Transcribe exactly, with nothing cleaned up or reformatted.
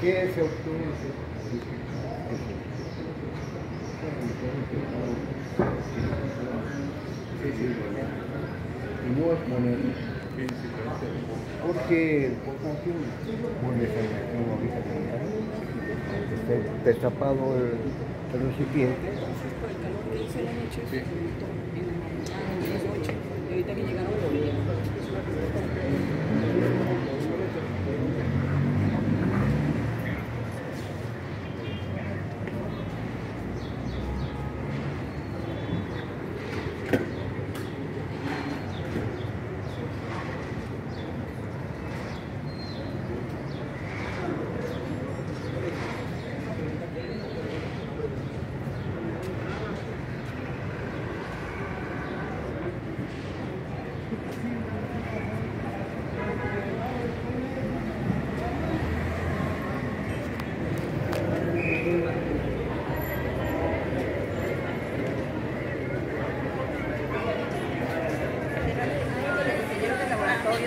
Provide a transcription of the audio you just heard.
¿Qué se obtuvo? Porque está destapado el recipiente. Ahorita que llegaron por ella.